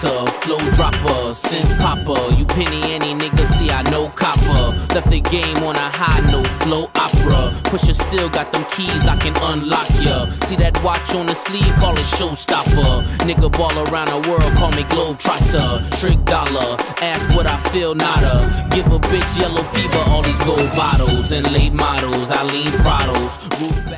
Potter, flow dropper, since Papa. You penny any nigga, see I know copper. Left the game on a high note, flow opera. Pusher still got them keys, I can unlock ya. See that watch on the sleeve, call it showstopper. Nigga ball around the world, call me globetrotter. Trick dollar, ask what I feel, nada. Give a bitch yellow fever, all these gold bottles and late models, I lean throttles, root back.